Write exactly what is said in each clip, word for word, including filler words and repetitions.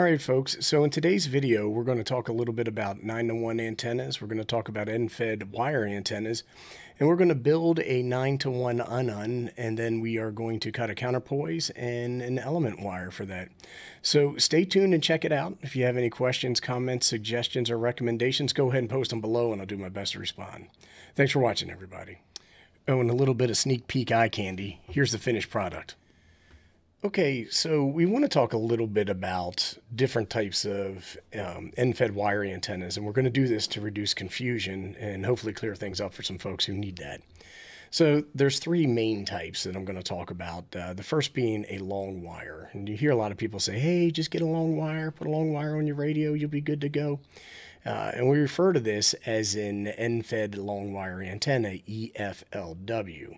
All right, folks, so in today's video, we're going to talk a little bit about nine to one antennas. We're going to talk about N F E D wire antennas, and we're going to build a nine to one Unun, and then we are going to cut a counterpoise and an element wire for that. So stay tuned and check it out. If you have any questions, comments, suggestions, or recommendations, go ahead and post them below, and I'll do my best to respond. Thanks for watching, everybody. Oh, and a little bit of sneak peek eye candy. Here's the finished product. Okay, so we want to talk a little bit about different types of um, N F E D wire antennas, and we're going to do this to reduce confusion and hopefully clear things up for some folks who need that. So there's three main types that I'm going to talk about, uh, the first being a long wire. And you hear a lot of people say, hey, just get a long wire, put a long wire on your radio, you'll be good to go. Uh, and we refer to this as an N F E D long wire antenna, E F L W.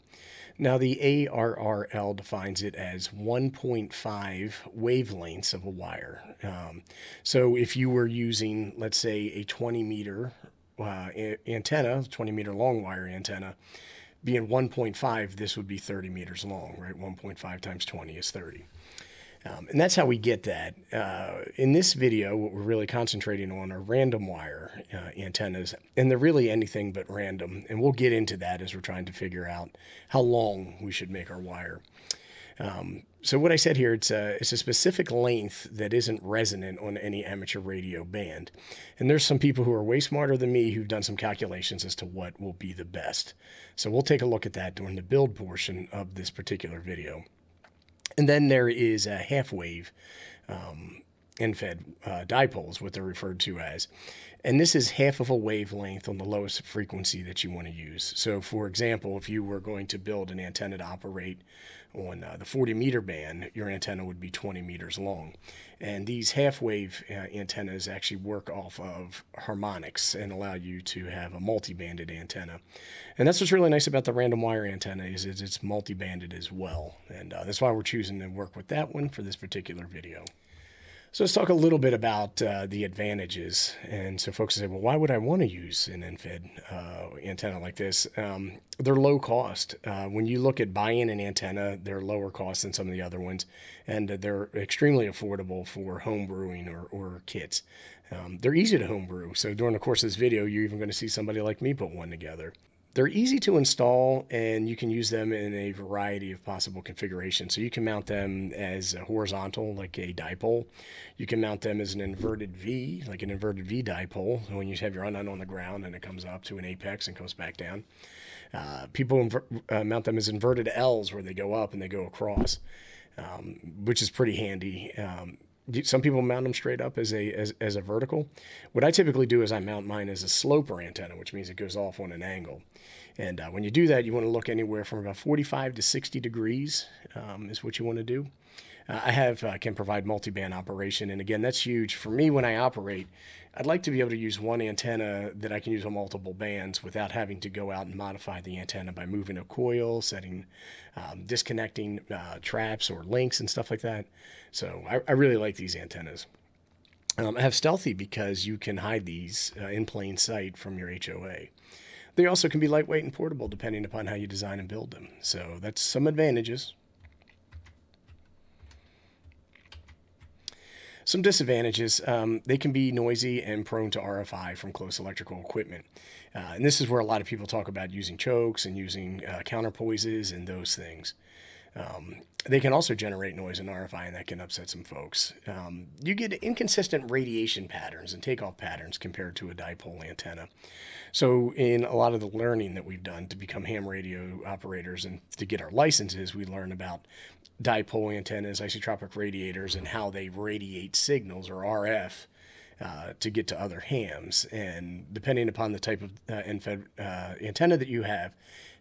Now, the A R R L defines it as one point five wavelengths of a wire. Um, so if you were using, let's say, a twenty meter uh, antenna, twenty meter long wire antenna, being one point five, this would be thirty meters long, right? one point five times twenty is thirty. Um, and that's how we get that. Uh, in this video, what we're really concentrating on are random wire uh, antennas, and they're really anything but random. And we'll get into that as we're trying to figure out how long we should make our wire. Um, so what I said here, it's a, it's a specific length that isn't resonant on any amateur radio band. And there's some people who are way smarter than me who've done some calculations as to what will be the best. So we'll take a look at that during the build portion of this particular video. And then there is a half-wave um, N F E D uh, dipoles, what they're referred to as. And this is half of a wavelength on the lowest frequency that you want to use. So, for example, if you were going to build an antenna to operate on uh, the forty meter band, your antenna would be twenty meters long. And these half-wave uh, antennas actually work off of harmonics and allow you to have a multi-banded antenna. And that's what's really nice about the random wire antenna is it's multi-banded as well. And uh, that's why we're choosing to work with that one for this particular video. So let's talk a little bit about uh, the advantages. And so folks say, well, why would I want to use an N F E D uh, antenna like this? Um, they're low cost. Uh, when you look at buying an antenna, they're lower cost than some of the other ones. And they're extremely affordable for home brewing or, or kits. Um, they're easy to home brew. So during the course of this video, you're even going to see somebody like me put one together. They're easy to install, and you can use them in a variety of possible configurations. So you can mount them as a horizontal, like a dipole. You can mount them as an inverted V, like an inverted V dipole, when you have your Unun on the ground and it comes up to an apex and comes back down. Uh, people uh, mount them as inverted L's, where they go up and they go across, um, which is pretty handy. Um, Some people mount them straight up as a as, as a vertical. What I typically do is I mount mine as a sloper antenna, which means it goes off on an angle. And uh, when you do that, you want to look anywhere from about forty-five to sixty degrees um, is what you want to do. Uh, I have uh, can provide multi-band operation, and again, that's huge. For me, when I operate, I'd like to be able to use one antenna that I can use on multiple bands without having to go out and modify the antenna by moving a coil, setting, um, disconnecting uh, traps or links and stuff like that. So I, I really like these antennas. Um, I have stealthy because you can hide these uh, in plain sight from your H O A. They also can be lightweight and portable depending upon how you design and build them. So that's some advantages. Some disadvantages, um, they can be noisy and prone to R F I from close electrical equipment. Uh, and this is where a lot of people talk about using chokes and using uh, counterpoises and those things. Um, they can also generate noise in R F I, and that can upset some folks. Um, you get inconsistent radiation patterns and takeoff patterns compared to a dipole antenna. So in a lot of the learning that we've done to become ham radio operators and to get our licenses, we learn about dipole antennas, isotropic radiators, and how they radiate signals or R F uh, to get to other hams. And depending upon the type of uh, N F E D uh, antenna that you have,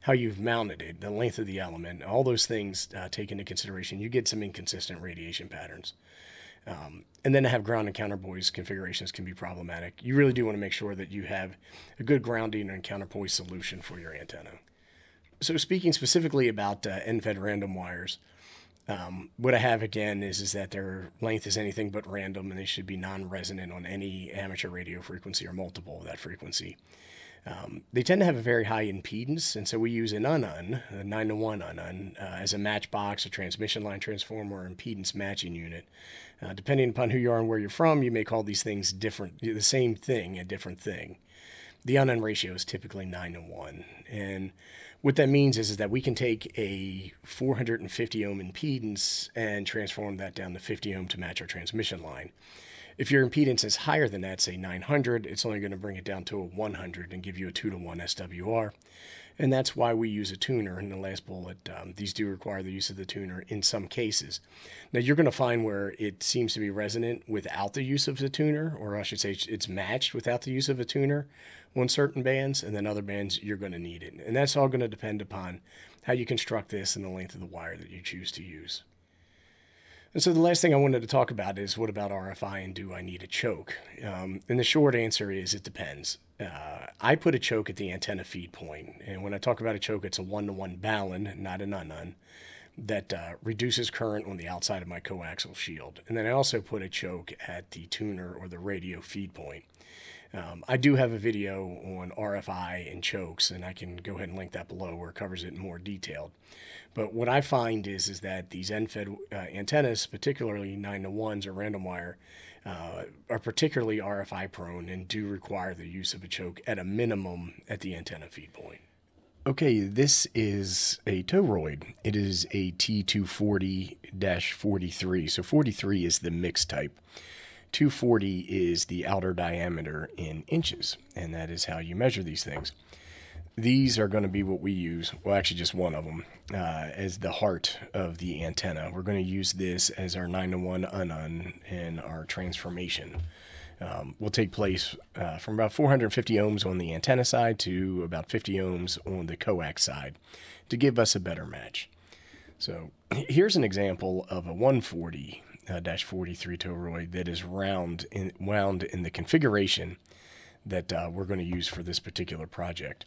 how you've mounted it, the length of the element, all those things uh, take into consideration, you get some inconsistent radiation patterns. Um, and then to have ground and counterpoise configurations can be problematic. You really do want to make sure that you have a good grounding and counterpoise solution for your antenna. So speaking specifically about uh, N F E D random wires, Um, what I have, again, is, is that their length is anything but random, and they should be non-resonant on any amateur radio frequency or multiple of that frequency. Um, they tend to have a very high impedance, and so we use an Unun, a nine to one Unun, uh, as a matchbox, a transmission line transformer, or impedance matching unit. Uh, depending upon who you are and where you're from, you may call these things different, the same thing, a different thing. The Unun ratio is typically nine to one, and what that means is, is that we can take a four hundred fifty ohm impedance and transform that down to fifty ohm to match our transmission line. If your impedance is higher than that, say nine hundred, it's only going to bring it down to a one hundred and give you a two to one S W R. And that's why we use a tuner in the last bullet. Um, these do require the use of the tuner in some cases. Now, you're going to find where it seems to be resonant without the use of the tuner, or I should say it's matched without the use of a tuner on certain bands, and then other bands you're going to need it. And that's all going to depend upon how you construct this and the length of the wire that you choose to use. And so the last thing I wanted to talk about is, what about R F I and do I need a choke? Um, and the short answer is, it depends. Uh, I put a choke at the antenna feed point. And when I talk about a choke, it's a one to one Balun, not an Unun, that uh, reduces current on the outside of my coaxial shield. And then I also put a choke at the tuner or the radio feed point. Um, I do have a video on R F I and chokes, and I can go ahead and link that below where it covers it in more detail. But what I find is, is that these End Fed uh, antennas, particularly nine to ones or random wire, uh, are particularly R F I prone and do require the use of a choke at a minimum at the antenna feed point. Okay, this is a Toroid. It is a T two forty dash forty-three. So forty-three is the mixed type. two forty is the outer diameter in inches, and that is how you measure these things. These are going to be what we use, well, actually just one of them, uh, as the heart of the antenna. We're going to use this as our nine to one Unun, and our transformation um, will take place uh, from about four hundred fifty ohms on the antenna side to about fifty ohms on the coax side to give us a better match. So here's an example of a one forty Uh, dash forty-three Toroid that is round in, wound in the configuration that uh, we're going to use for this particular project.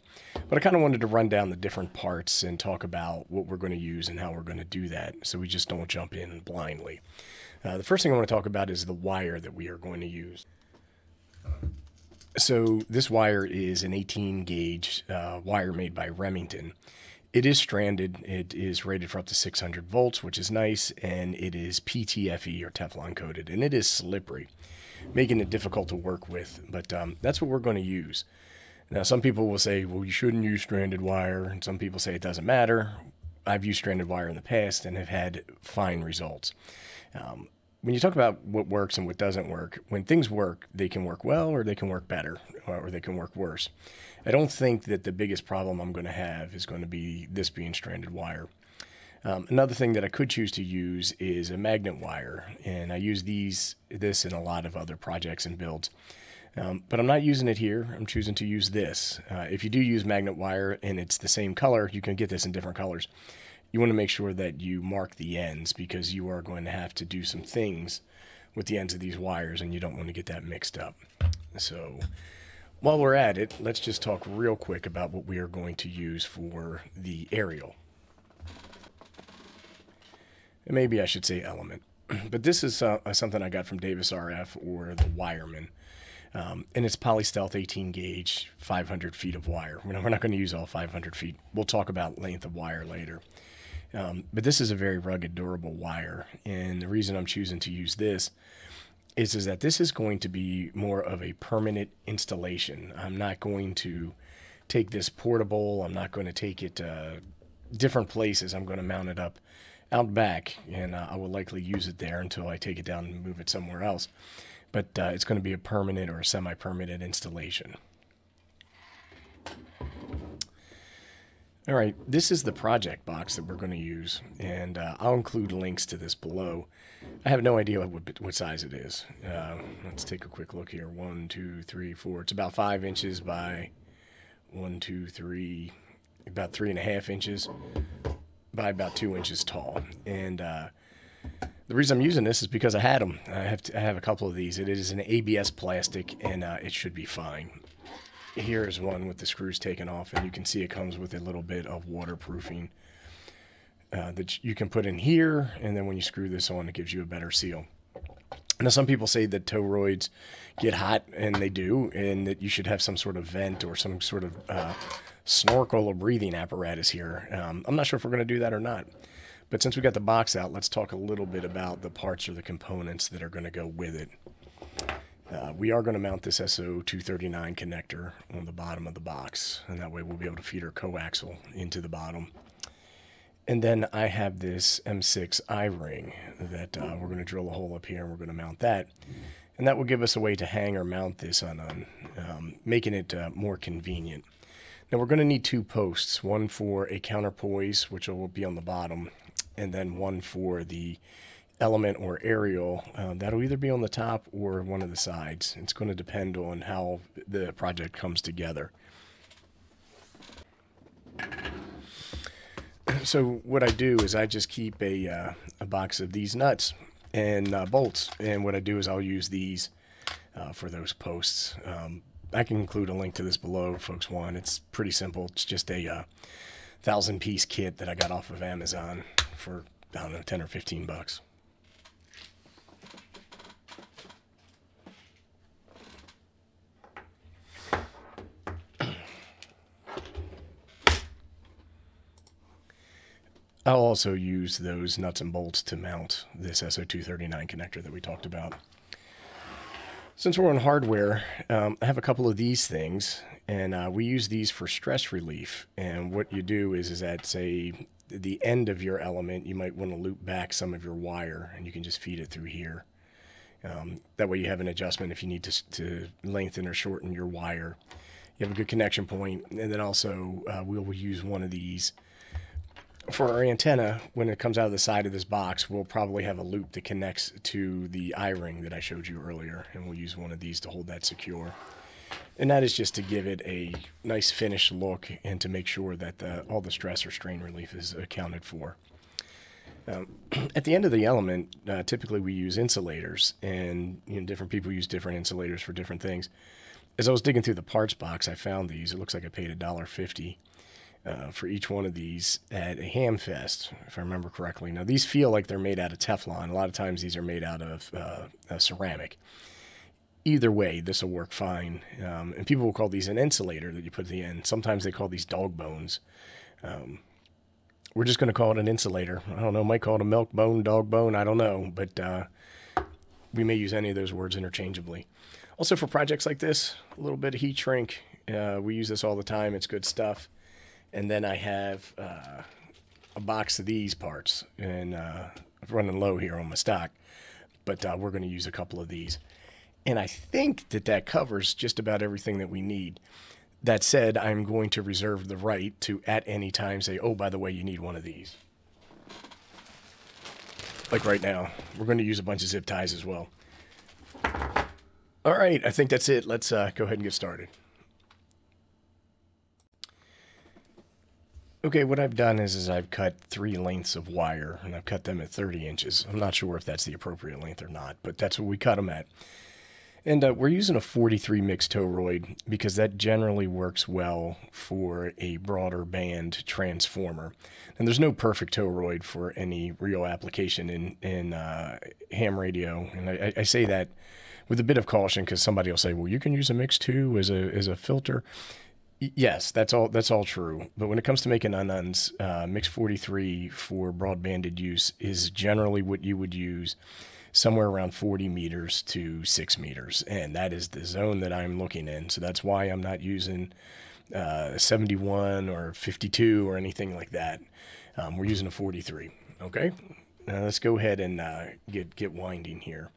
But I kind of wanted to run down the different parts and talk about what we're going to use and how we're going to do that, so we just don't jump in blindly. Uh, the first thing I want to talk about is the wire that we are going to use. So this wire is an eighteen gauge uh, wire made by Remington. It is stranded, it is rated for up to six hundred volts, which is nice, and it is P T F E or Teflon coated, and it is slippery, making it difficult to work with, but um, that's what we're going to use. Now, some people will say, well, you shouldn't use stranded wire, and some people say it doesn't matter. I've used stranded wire in the past and have had fine results. Um, when you talk about what works and what doesn't work, when things work, they can work well, or they can work better, or they can work worse. I don't think that the biggest problem I'm going to have is going to be this being stranded wire. Um, another thing that I could choose to use is a magnet wire, and I use these this in a lot of other projects and builds. Um, but I'm not using it here. I'm choosing to use this. Uh, if you do use magnet wire and it's the same color, you can get this in different colors. You want to make sure that you mark the ends, because you are going to have to do some things with the ends of these wires, and you don't want to get that mixed up. So while we're at it, let's just talk real quick about what we are going to use for the aerial. And maybe I should say element, but this is uh, something I got from Davis R F, or the Wireman. Um, and it's polystealth eighteen gauge, five hundred feet of wire. We're not, we're not going to use all five hundred feet. We'll talk about length of wire later. Um, but this is a very rugged, durable wire, and the reason I'm choosing to use this is, is that this is going to be more of a permanent installation. I'm not going to take this portable. I'm not going to take it uh, different places. I'm going to mount it up out back, and uh, I will likely use it there until I take it down and move it somewhere else. But uh, it's going to be a permanent or a semi-permanent installation. All right, this is the project box that we're going to use, and uh, I'll include links to this below. I have no idea what, what size it is. Uh, let's take a quick look here. One, two, three, four. It's about five inches by one, two, three, about three and a half inches by about two inches tall. And uh, the reason I'm using this is because I had them. I have, to, I have a couple of these. It is an A B S plastic, and uh, it should be fine. Here is one with the screws taken off, and you can see it comes with a little bit of waterproofing uh, that you can put in here, and then when you screw this on, it gives you a better seal. Now, some people say that toroids get hot, and they do, and that you should have some sort of vent or some sort of uh, snorkel or breathing apparatus here. Um, I'm not sure if we're going to do that or not. But since we got the box out, let's talk a little bit about the parts or the components that are going to go with it. Uh, we are going to mount this S O two thirty-nine connector on the bottom of the box, and that way we'll be able to feed our coaxial into the bottom. And then I have this M six I-ring that uh, we're going to drill a hole up here, and we're going to mount that. And that will give us a way to hang or mount this Unun, um, making it uh, more convenient. Now we're going to need two posts, one for a counterpoise, which will be on the bottom, and then one for the element or aerial. Uh, that'll either be on the top or one of the sides. It's going to depend on how the project comes together. So what I do is I just keep a, uh, a box of these nuts and uh, bolts, and what I do is I'll use these uh, for those posts. Um, I can include a link to this below if folks want. It's pretty simple. It's just a uh, thousand piece kit that I got off of Amazon for, I don't know, ten or fifteen bucks. I'll also use those nuts and bolts to mount this S O two thirty-nine connector that we talked about. Since we're on hardware, um, I have a couple of these things, and uh, we use these for stress relief. And what you do is, is at, say, the end of your element, you might want to loop back some of your wire, and you can just feed it through here. Um, that way you have an adjustment if you need to, to lengthen or shorten your wire. You have a good connection point, and then also uh, we will use one of these for our antenna. When it comes out of the side of this box, we'll probably have a loop that connects to the I-ring that I showed you earlier, and we'll use one of these to hold that secure. And that is just to give it a nice finished look and to make sure that the, all the stress or strain relief is accounted for. Um, at the end of the element, uh, typically we use insulators, and you know, different people use different insulators for different things. As I was digging through the parts box, I found these. It looks like I paid a dollar fifty. Uh, for each one of these at a ham fest, if I remember correctly. Now, these feel like they're made out of Teflon. A lot of times these are made out of uh, ceramic. Either way, this will work fine. Um, and people will call these an insulator that you put at the end. Sometimes they call these dog bones. Um, we're just going to call it an insulator. I don't know, might call it a milk bone, dog bone, I don't know. But uh, we may use any of those words interchangeably. Also, for projects like this, a little bit of heat shrink. Uh, we use this all the time. It's good stuff. And then I have uh, a box of these parts, and uh, I'm running low here on my stock, but uh, we're going to use a couple of these. And I think that that covers just about everything that we need. That said, I'm going to reserve the right to at any time say, oh, by the way, you need one of these. Like right now, we're going to use a bunch of zip ties as well. All right, I think that's it. Let's uh, go ahead and get started. Okay, what I've done is, is I've cut three lengths of wire, and I've cut them at thirty inches. I'm not sure if that's the appropriate length or not, but that's what we cut them at. And uh, we're using a forty-three mixed toroid because that generally works well for a broader band transformer. And there's no perfect toroid for any real application in, in uh, ham radio. And I, I say that with a bit of caution because somebody will say, well, you can use a mix too as a, as a filter. Yes, that's all that's all true. But when it comes to making Ununs, uh, mix forty-three for broadbanded use is generally what you would use somewhere around forty meters to six meters. And that is the zone that I'm looking in. So that's why I'm not using uh, seventy-one or fifty-two or anything like that. Um, we're using a forty-three. Okay, now let's go ahead and uh, get, get winding here.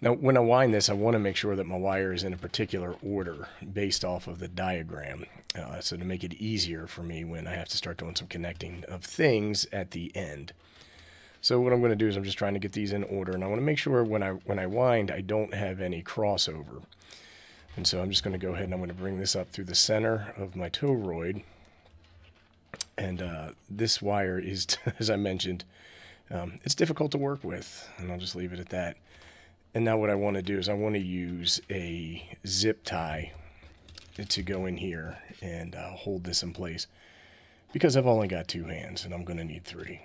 Now, when I wind this, I want to make sure that my wire is in a particular order based off of the diagram. Uh, so to make it easier for me when I have to start doing some connecting of things at the end. So what I'm going to do is I'm just trying to get these in order. And I want to make sure when I, when I wind, I don't have any crossover. And so I'm just going to go ahead and I'm going to bring this up through the center of my toroid. And uh, this wire is, as I mentioned, um, it's difficult to work with. And I'll just leave it at that. And now what I want to do is I want to use a zip tie to go in here and uh, hold this in place because I've only got two hands and I'm going to need three.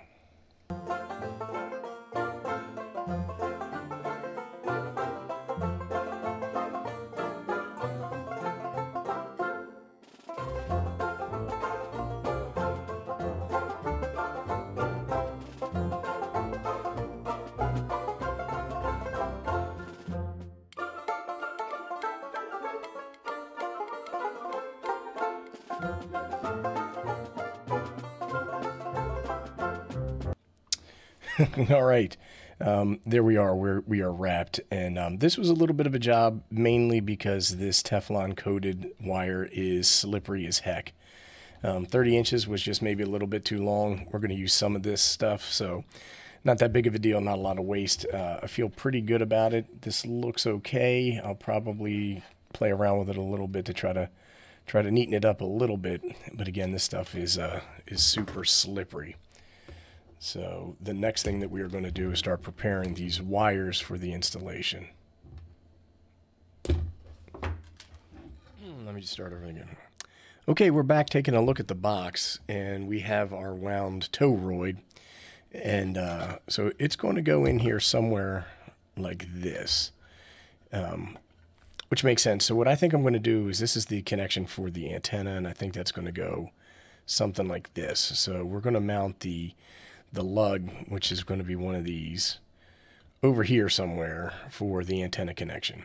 All right. Um, there we are. We're, we are wrapped. And um, this was a little bit of a job, mainly because this Teflon-coated wire is slippery as heck. Um, thirty inches was just maybe a little bit too long. We're going to use some of this stuff, so not that big of a deal, not a lot of waste. Uh, I feel pretty good about it. This looks okay. I'll probably play around with it a little bit to try to try to neaten it up a little bit. But again, this stuff is uh, is super slippery. So the next thing that we are going to do is start preparing these wires for the installation. Let me just start over again. Okay, we're back taking a look at the box, and we have our wound Toroid, and uh, so it's going to go in here somewhere like this, um, which makes sense. So what I think I'm going to do is, this is the connection for the antenna, and I think that's going to go something like this. So we're going to mount the, the lug, which is going to be one of these, over here somewhere for the antenna connection.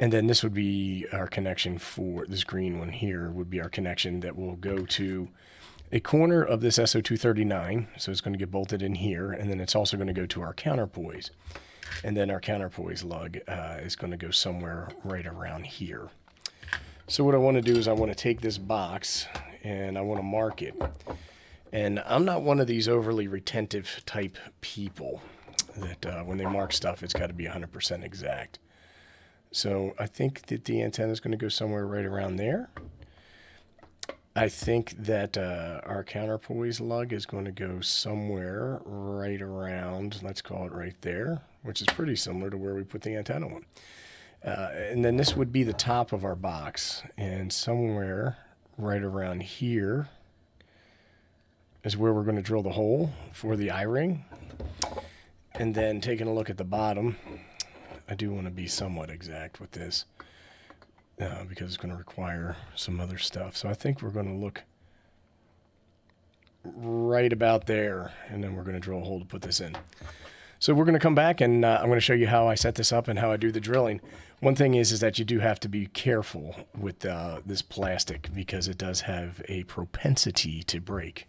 And then this would be our connection for, this green one here would be our connection that will go to a corner of this S O two thirty-nine. So it's going to get bolted in here, and then it's also going to go to our counterpoise. And then our counterpoise lug uh, is going to go somewhere right around here. So what I want to do is I want to take this box and I want to mark it. And I'm not one of these overly retentive type people that uh, when they mark stuff, it's got to be one hundred percent exact. So I think that the antenna is going to go somewhere right around there. I think that uh, our counterpoise lug is going to go somewhere right around, let's call it right there, which is pretty similar to where we put the antenna on. Uh, and then this would be the top of our box. And somewhere right around here is where we're going to drill the hole for the I-ring. And then taking a look at the bottom, I do want to be somewhat exact with this uh, because it's going to require some other stuff. So I think we're going to look right about there, and then we're going to drill a hole to put this in. So we're going to come back, and uh, I'm going to show you how I set this up and how I do the drilling. One thing is, is that you do have to be careful with uh, this plastic because it does have a propensity to break.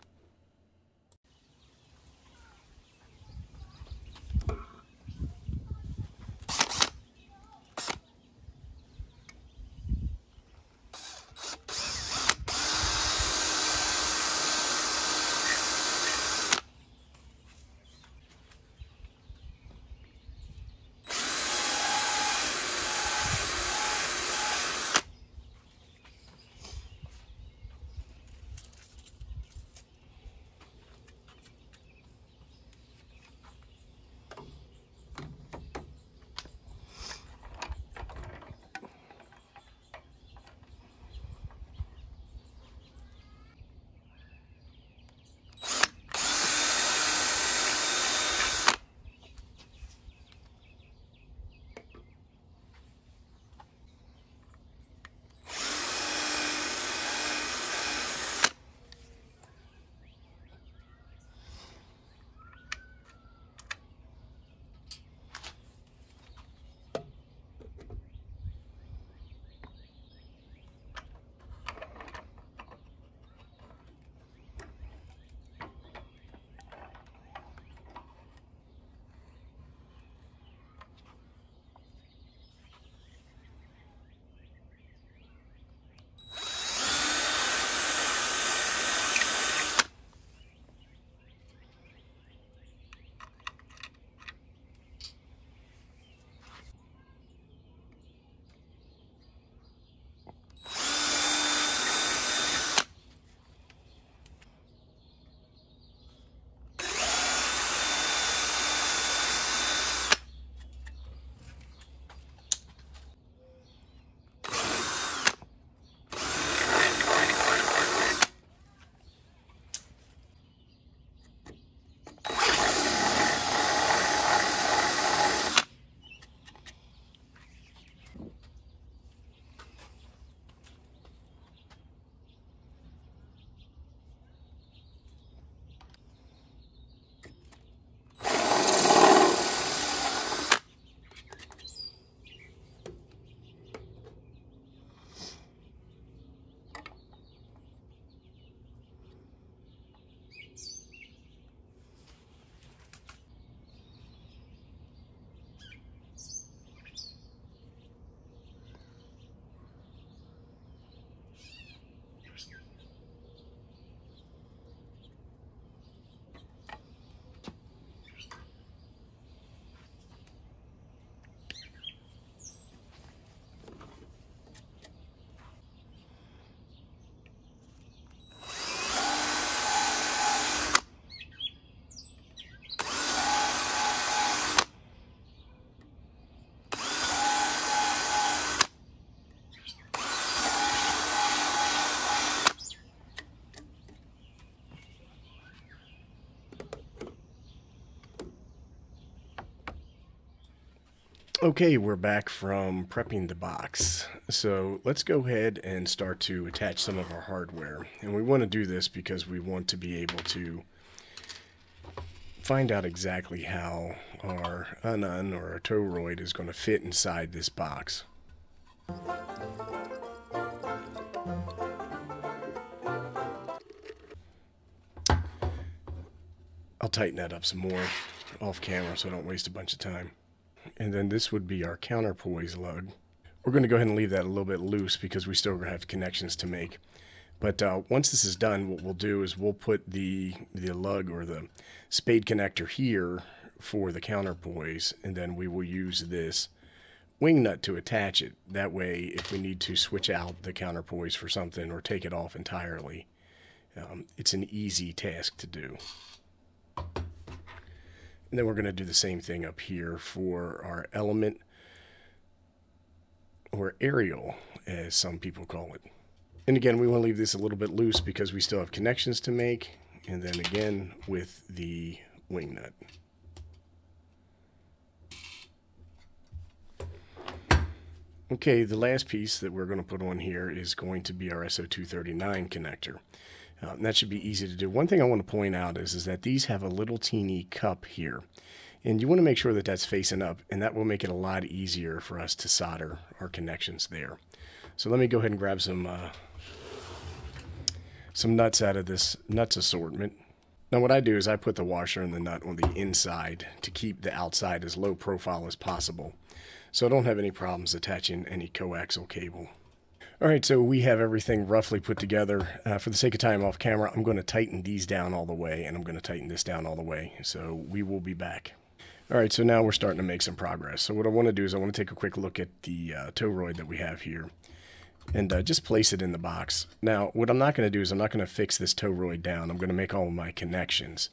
Okay, we're back from prepping the box. So let's go ahead and start to attach some of our hardware. And we want to do this because we want to be able to find out exactly how our Unun or our Toroid is going to fit inside this box. I'll tighten that up some more off camera so I don't waste a bunch of time. And then this would be our counterpoise lug. We're going to go ahead and leave that a little bit loose because we still have connections to make. But uh, once this is done, what we'll do is we'll put the, the lug or the spade connector here for the counterpoise, and then we will use this wing nut to attach it. That way, if we need to switch out the counterpoise for something or take it off entirely, um, it's an easy task to do. And then we're going to do the same thing up here for our element, or aerial, as some people call it. And again, we want to leave this a little bit loose because we still have connections to make. And then again, with the wing nut. Okay, the last piece that we're going to put on here is going to be our S O two thirty-nine connector. Uh, and that should be easy to do. One thing I want to point out is, is that these have a little teeny cup here. And you want to make sure that that's facing up, and that will make it a lot easier for us to solder our connections there. So let me go ahead and grab some, uh, some nuts out of this nuts assortment. Now what I do is I put the washer and the nut on the inside to keep the outside as low profile as possible. So I don't have any problems attaching any coaxial cable. All right, so we have everything roughly put together. Uh, for the sake of time off camera, I'm going to tighten these down all the way, and I'm going to tighten this down all the way. So we will be back. All right, so now we're starting to make some progress. So what I want to do is I want to take a quick look at the uh, Toroid that we have here and uh, just place it in the box. Now, what I'm not going to do is I'm not going to fix this Toroid down. I'm going to make all of my connections.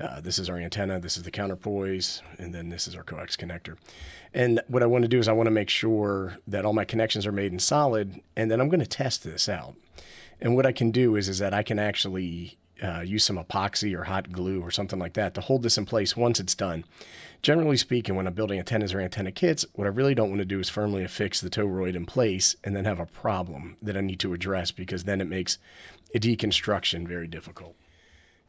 Uh, this is our antenna, this is the counterpoise, and then this is our coax connector. And what I want to do is I want to make sure that all my connections are made in solid, and then I'm going to test this out. And what I can do is, is that I can actually uh, use some epoxy or hot glue or something like that to hold this in place once it's done. Generally speaking, when I'm building antennas or antenna kits, what I really don't want to do is firmly affix the Toroid in place and then have a problem that I need to address, because then it makes a deconstruction very difficult.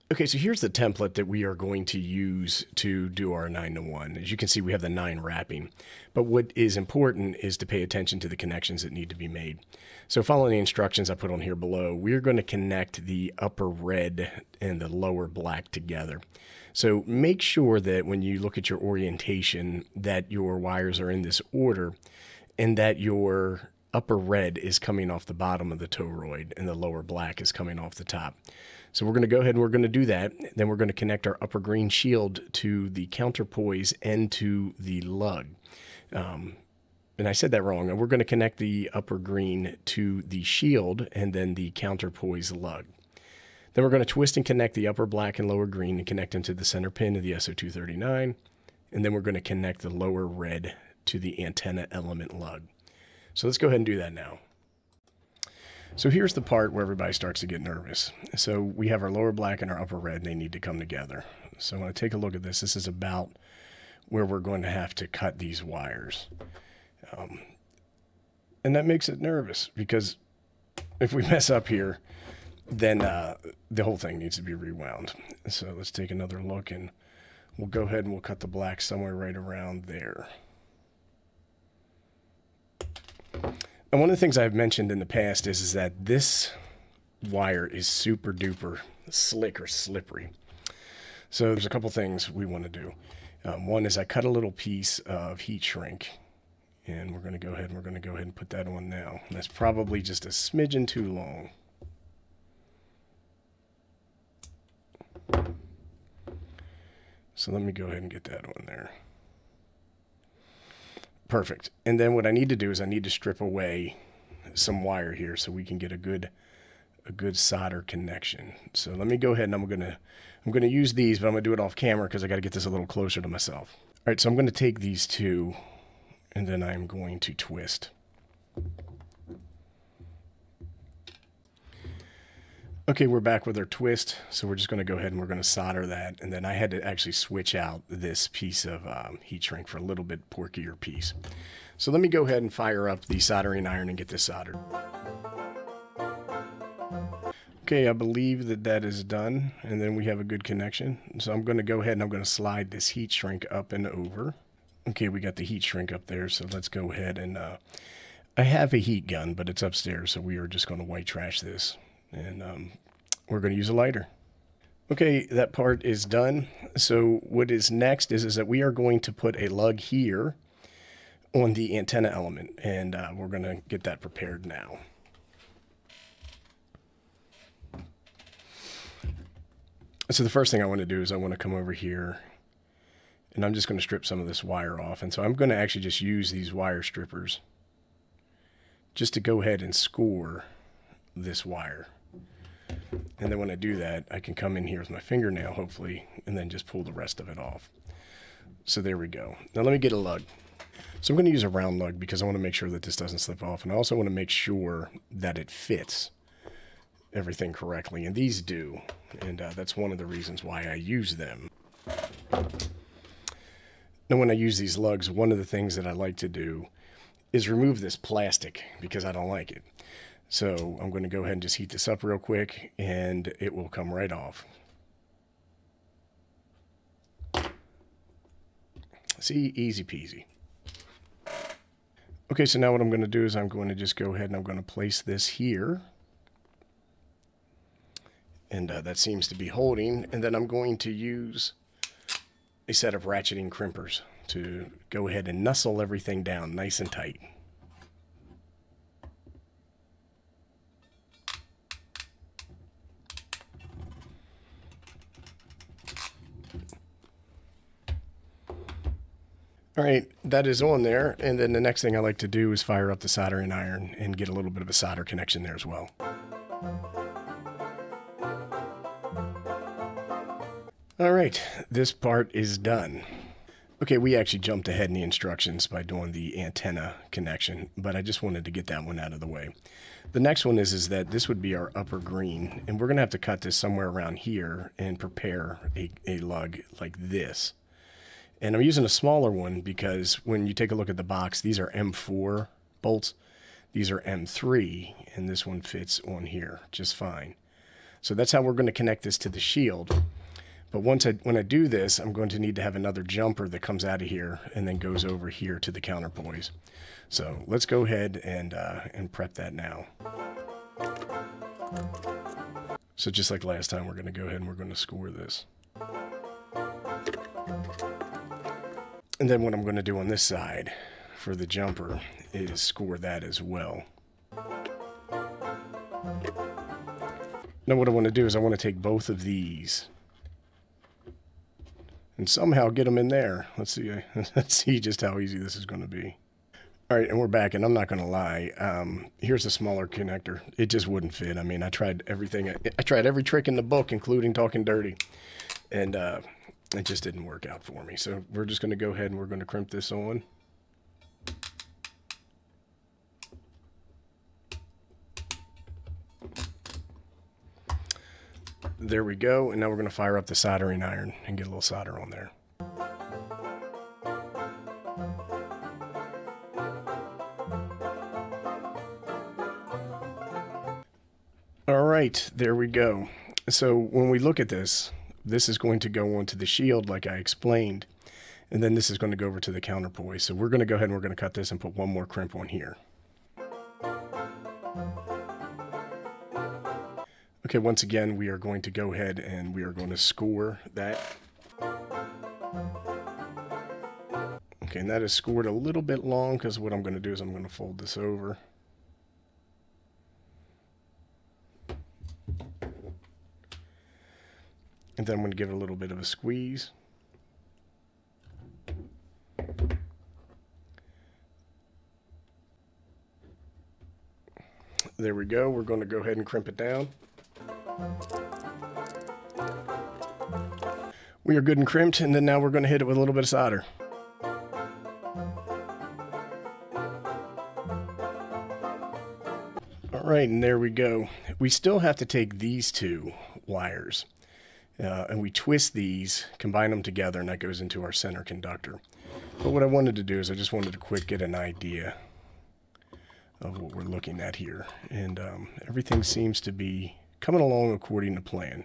Okay, so here's the template that we are going to use to do our nine to one. As you can see, we have the nine wrapping. But what is important is to pay attention to the connections that need to be made. So following the instructions I put on here below, we're going to connect the upper red and the lower black together. So make sure that when you look at your orientation that your wires are in this order and that your upper red is coming off the bottom of the Toroid and the lower black is coming off the top. So we're going to go ahead and we're going to do that. Then we're going to connect our upper green shield to the counterpoise and to the lug. Um, and I said that wrong. We're going to connect the upper green to the shield and then the counterpoise lug. Then we're going to twist and connect the upper black and lower green and connect them to the center pin of the S O two thirty-nine. And then we're going to connect the lower red to the antenna element lug. So let's go ahead and do that now. So here's the part where everybody starts to get nervous. So we have our lower black and our upper red, and they need to come together. So when I take a look at this, this is about where we're going to have to cut these wires. Um, and that makes it nervous, because if we mess up here, then uh, the whole thing needs to be rewound. So let's take another look, and we'll go ahead and we'll cut the black somewhere right around there. And one of the things I've mentioned in the past is, is that this wire is super duper slick or slippery. So there's a couple things we want to do. Um, one is I cut a little piece of heat shrink, and we're going to go ahead and we're going to go ahead and put that on now. And that's probably just a smidgen too long. So let me go ahead and get that on there. Perfect. And then what I need to do is I need to strip away some wire here so we can get a good a good solder connection. So let me go ahead and I'm gonna I'm gonna use these, but I'm gonna do it off camera because I gotta get this a little closer to myself. All right, so I'm gonna take these two and then I'm going to twist. Okay, we're back with our twist. So we're just going to go ahead and we're going to solder that. And then I had to actually switch out this piece of um, heat shrink for a little bit porkier piece. So let me go ahead and fire up the soldering iron and get this soldered. Okay, I believe that that is done. And then we have a good connection. So I'm going to go ahead and I'm going to slide this heat shrink up and over. Okay, we got the heat shrink up there. So let's go ahead and uh, I have a heat gun, but it's upstairs. So we are just going to white trash this. And um, we're going to use a lighter. Okay, that part is done. So what is next is, is that we are going to put a lug here on the antenna element, and uh, we're going to get that prepared now. So the first thing I want to do is I want to come over here, and I'm just going to strip some of this wire off. And so I'm going to actually just use these wire strippers just to go ahead and score this wire. And then when I do that, I can come in here with my fingernail, hopefully, and then just pull the rest of it off. So there we go. Now let me get a lug. So I'm going to use a round lug because I want to make sure that this doesn't slip off. And I also want to make sure that it fits everything correctly. And these do. And uh, that's one of the reasons why I use them. Now when I use these lugs, one of the things that I like to do is remove this plastic because I don't like it. So I'm going to go ahead and just heat this up real quick, and it will come right off. See, easy peasy. Okay, so now what I'm going to do is I'm going to just go ahead and I'm going to place this here. And uh, that seems to be holding. And then I'm going to use a set of ratcheting crimpers to go ahead and nuzzle everything down nice and tight. All right, that is on there. And then the next thing I like to do is fire up the soldering iron and get a little bit of a solder connection there as well. All right, this part is done. Okay, we actually jumped ahead in the instructions by doing the antenna connection, but I just wanted to get that one out of the way. The next one is, is that this would be our upper green, and we're gonna have to cut this somewhere around here and prepare a, a lug like this. And I'm using a smaller one because when you take a look at the box, these are M four bolts. These are M three, and this one fits on here just fine. So that's how we're going to connect this to the shield. But once I, when I do this, I'm going to need to have another jumper that comes out of here and then goes over here to the counterpoise. So let's go ahead and, uh, and prep that now. So just like last time, we're going to go ahead and we're going to score this. And then what I'm going to do on this side for the jumper is score that as well. Now what I want to do is I want to take both of these and somehow get them in there. Let's see, let's see just how easy this is going to be. All right, and we're back, and I'm not going to lie. Um, here's a smaller connector. It just wouldn't fit. I mean, I tried everything. I, I tried every trick in the book, including talking dirty. And... uh it just didn't work out for me. So we're just going to go ahead and we're going to crimp this on. There we go. And now we're going to fire up the soldering iron and get a little solder on there. All right, there we go. So when we look at this, this is going to go onto the shield like I explained, and then this is going to go over to the counterpoise. So we're going to go ahead and we're going to cut this and put one more crimp on here. Okay, once again, we are going to go ahead and we are going to score that. Okay, and that is scored a little bit long because what I'm going to do is I'm going to fold this over. And then I'm going to give it a little bit of a squeeze. There we go. We're going to go ahead and crimp it down. We are good and crimped, and then now we're going to hit it with a little bit of solder. right, and there we go. We still have to take these two wires, uh, and we twist these, combine them together, and that goes into our center conductor. But what I wanted to do is I just wanted to quick get an idea of what we're looking at here. And um, everything seems to be coming along according to plan.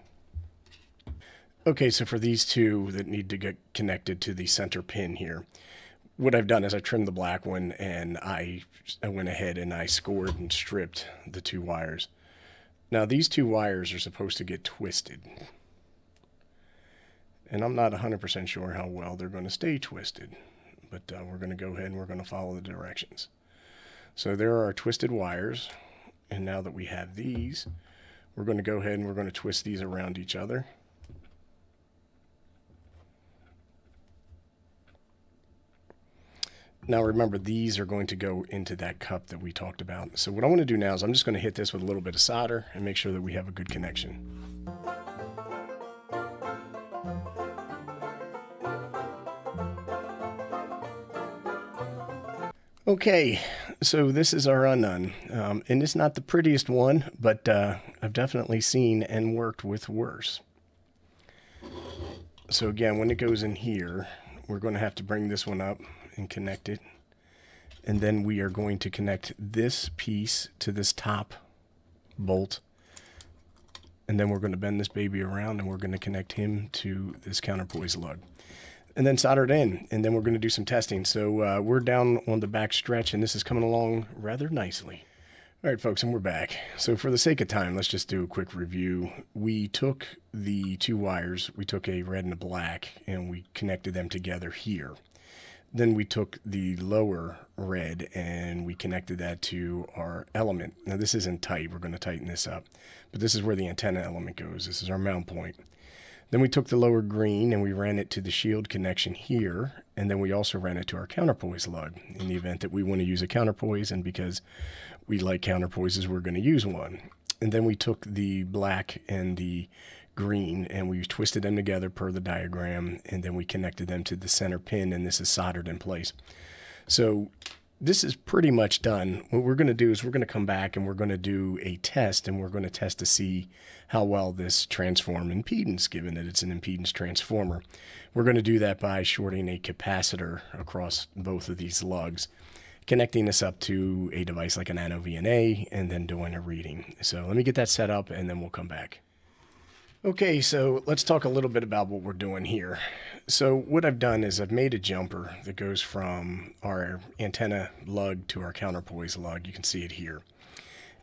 Okay, so for these two that need to get connected to the center pin here, what I've done is I trimmed the black one, and I, I went ahead and I scored and stripped the two wires. Now these two wires are supposed to get twisted, and I'm not one hundred percent sure how well they're going to stay twisted, but uh, we're going to go ahead and we're going to follow the directions. So there are our twisted wires, and now that we have these, we're going to go ahead and we're going to twist these around each other. Now remember, these are going to go into that cup that we talked about. So what I want to do now is I'm just going to hit this with a little bit of solder and make sure that we have a good connection. Okay, so this is our Unun, um, and it's not the prettiest one, but uh, I've definitely seen and worked with worse. So again, when it goes in here, we're going to have to bring this one up and connect it, and then we are going to connect this piece to this top bolt, and then we're going to bend this baby around and we're going to connect him to this counterpoise lug, and then solder it in, and then we're going to do some testing. So uh, we're down on the back stretch, and this is coming along rather nicely. All right, folks, and we're back. So for the sake of time, let's just do a quick review. We took the two wires, we took a red and a black, and we connected them together here. Then we took the lower red and we connected that to our element. Now this isn't tight, we're going to tighten this up, but this is where the antenna element goes. This is our mount point. Then we took the lower green and we ran it to the shield connection here, and then we also ran it to our counterpoise lug in the event that we want to use a counterpoise, and because we like counterpoises, we're going to use one. And then we took the black and the green and we twisted them together per the diagram, and then we connected them to the center pin, and this is soldered in place. So this is pretty much done. What we're going to do is we're going to come back and we're going to do a test, and we're going to test to see how well this transforms impedance, given that it's an impedance transformer. We're going to do that by shorting a capacitor across both of these lugs, connecting this up to a device like an nano V N A, and then doing a reading. So let me get that set up and then we'll come back. Okay, so let's talk a little bit about what we're doing here. So what I've done is I've made a jumper that goes from our antenna lug to our counterpoise lug. You can see it here.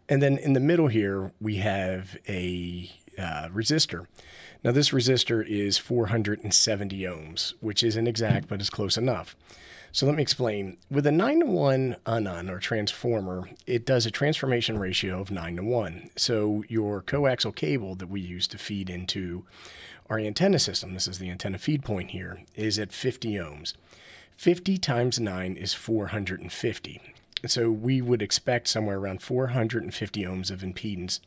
And then in the middle here, we have a uh, resistor. Now this resistor is four hundred seventy ohms, which isn't exact, but it's close enough. So let me explain. With a nine to one Unun or transformer, it does a transformation ratio of nine to one. So your coaxial cable that we use to feed into our antenna system, this is the antenna feed point here, is at fifty ohms. fifty times nine is four hundred fifty. So we would expect somewhere around four hundred fifty ohms of impedance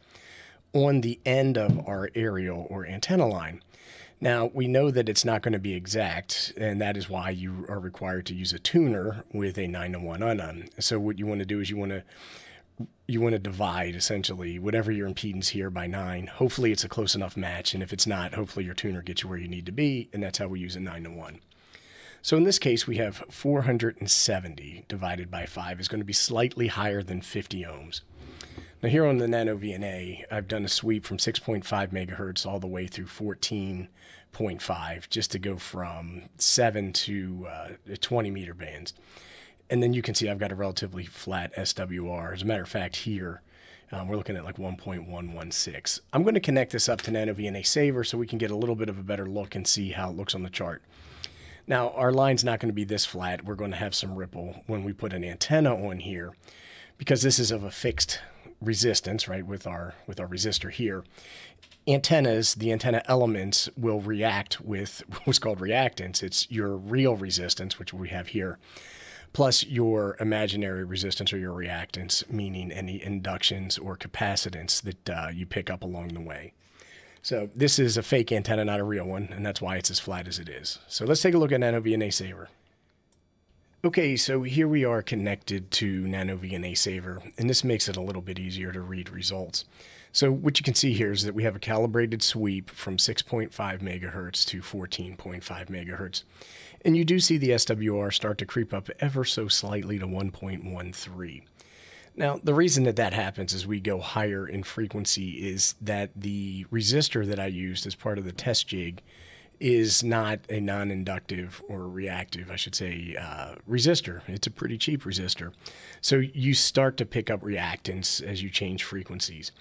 on the end of our aerial or antenna line. Now, we know that it's not going to be exact, and that is why you are required to use a tuner with a nine to one Unun. So what you want to do is you want to you want to divide, essentially, whatever your impedance here by nine. Hopefully, it's a close enough match, and if it's not, hopefully your tuner gets you where you need to be, and that's how we use a nine to one. So in this case, we have four hundred seventy divided by five is going to be slightly higher than fifty ohms. Now here on the nano V N A, I've done a sweep from six point five megahertz all the way through fourteen point five, just to go from seven to uh, twenty meter bands. And then you can see I've got a relatively flat S W R. As a matter of fact, here, um, we're looking at like one point one one six. I'm going to connect this up to nano V N A Saver so we can get a little bit of a better look and see how it looks on the chart. Now our line's not going to be this flat. We're going to have some ripple when we put an antenna on here, because this is of a fixed resistance, right, with our with our resistor here. Antennas, the antenna elements, will react with what's called reactance. It's your real resistance, which we have here, plus your imaginary resistance or your reactance, meaning any inductions or capacitance that uh, you pick up along the way. So this is a fake antenna, not a real one, and that's why it's as flat as it is. So let's take a look at nano V N A Saver. Okay, so here we are connected to NanoVNA Saver, and this makes it a little bit easier to read results. So what you can see here is that we have a calibrated sweep from six point five megahertz to fourteen point five megahertz. And you do see the S W R start to creep up ever so slightly to one point one three. Now, the reason that that happens as we go higher in frequency is that the resistor that I used as part of the test jig is not a non-inductive or reactive, I should say, uh, resistor. It's a pretty cheap resistor. So you start to pick up reactants as you change frequencies.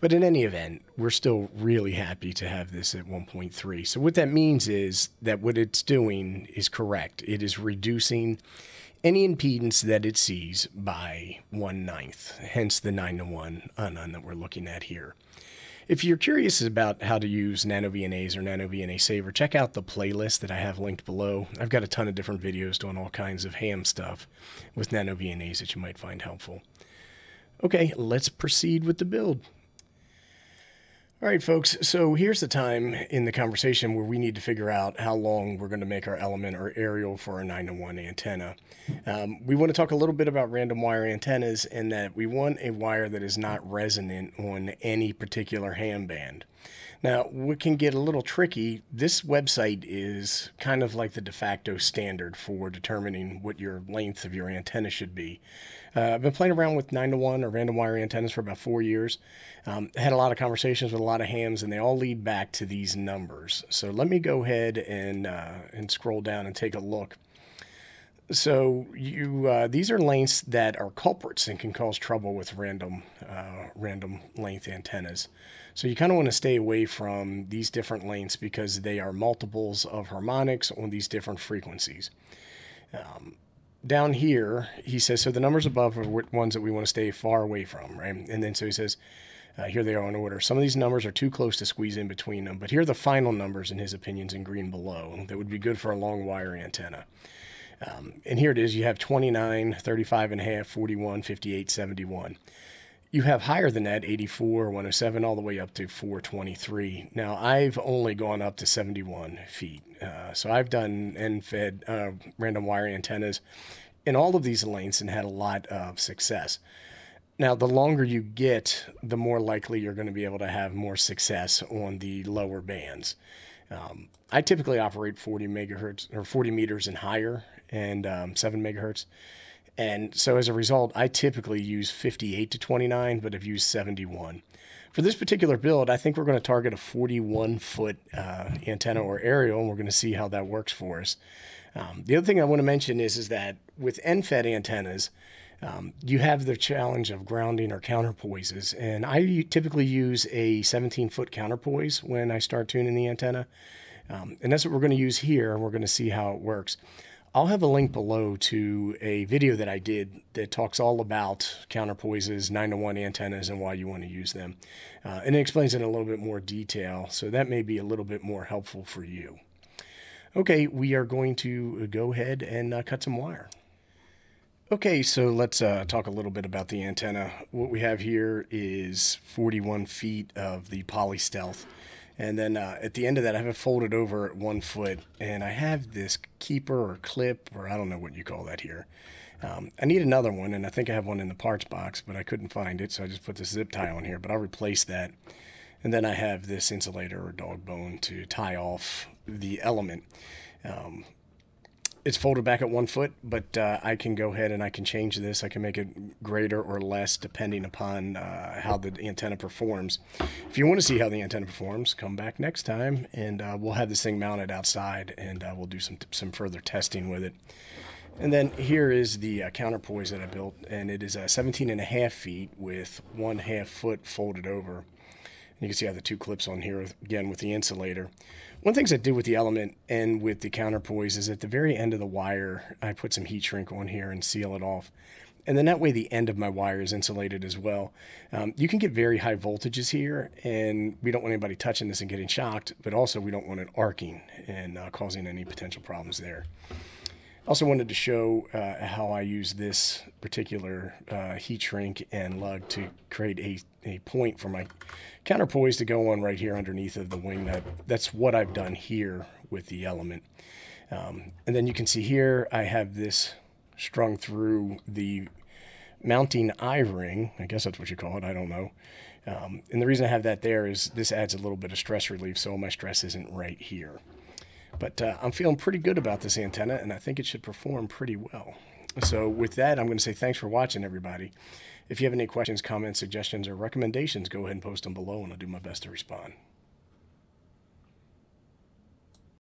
But in any event, we're still really happy to have this at one point three. So what that means is that what it's doing is correct. It is reducing any impedance that it sees by one ninth, hence the nine to one Unun that we're looking at here. If you're curious about how to use NanoVNAs or NanoVNA Saver, check out the playlist that I have linked below. I've got a ton of different videos doing all kinds of ham stuff with NanoVNAs that you might find helpful. Okay, let's proceed with the build. All right, folks, so here's the time in the conversation where we need to figure out how long we're going to make our element or aerial for our nine to one antenna. Um, we want to talk a little bit about random wire antennas and that we want a wire that is not resonant on any particular ham band. Now, what can get a little tricky, this website is kind of like the de facto standard for determining what your length of your antenna should be. Uh, I've been playing around with nine to one or random wire antennas for about four years. Um, I had a lot of conversations with a lot of hams, and they all lead back to these numbers. So let me go ahead and, uh, and scroll down and take a look. So you, uh, these are lengths that are culprits and can cause trouble with random, uh, random length antennas. So you kind of want to stay away from these different lengths because they are multiples of harmonics on these different frequencies. Um, down here, he says, so the numbers above are ones that we want to stay far away from, right? And then so he says, uh, here they are in order. Some of these numbers are too close to squeeze in between them, but here are the final numbers in his opinions in green below that would be good for a long wire antenna. Um, and here it is, you have twenty-nine, thirty-five and a half, forty-one, fifty-eight, seventy-one. You have higher than that, eighty-four, one oh seven, all the way up to four twenty-three. Now, I've only gone up to seventy-one feet. Uh, so I've done N F E D, uh, random wire antennas in all of these lengths and had a lot of success. Now, the longer you get, the more likely you're going to be able to have more success on the lower bands. Um, I typically operate forty megahertz or forty meters and higher, and um, seven megahertz. And so as a result, I typically use fifty-eight to twenty-nine, but I've used seventy-one. For this particular build, I think we're going to target a forty-one foot uh, antenna or aerial, and we're going to see how that works for us. Um, the other thing I want to mention is, is that with N F E D antennas, Um, you have the challenge of grounding or counterpoises, and I typically use a seventeen foot counterpoise when I start tuning the antenna, um, and that's what we're going to use here, and we're going to see how it works. I'll have a link below to a video that I did that talks all about counterpoises, nine to one antennas, and why you want to use them, uh, and it explains it in a little bit more detail, so that may be a little bit more helpful for you. Okay, we are going to go ahead and uh, cut some wire. Okay, so let's uh, talk a little bit about the antenna. What we have here is forty-one feet of the polystealth. And then uh, at the end of that, I have it folded over at one foot. And I have this keeper or clip, or I don't know what you call that here. Um, I need another one, and I think I have one in the parts box, but I couldn't find it, so I just put this zip tie on here. But I'll replace that. And then I have this insulator or dog bone to tie off the element. Um, It's folded back at one foot, but uh, I can go ahead and I can change this. I can make it greater or less depending upon uh, how the antenna performs. If you want to see how the antenna performs, come back next time, and uh, we'll have this thing mounted outside, and uh, we'll do some, some further testing with it. And then here is the uh, counterpoise that I built, and it is uh, seventeen and a half feet with one half foot folded over. You can see I have the two clips on here, again, with the insulator. One of the things I do with the element and with the counterpoise is at the very end of the wire, I put some heat shrink on here and seal it off. And then that way the end of my wire is insulated as well. Um, you can get very high voltages here, and we don't want anybody touching this and getting shocked, but also we don't want it arcing and uh, causing any potential problems there. Also wanted to show uh, how I use this particular uh, heat shrink and lug to create a, a point for my counterpoise to go on right here underneath of the wing. That, that's what I've done here with the element. Um, and then you can see here I have this strung through the mounting I-ring. I guess that's what you call it. I don't know. Um, and the reason I have that there is this adds a little bit of stress relief, so my stress isn't right here. But uh, I'm feeling pretty good about this antenna, and I think it should perform pretty well. So with that, I'm going to say thanks for watching, everybody. If you have any questions, comments, suggestions, or recommendations, go ahead and post them below, and I'll do my best to respond.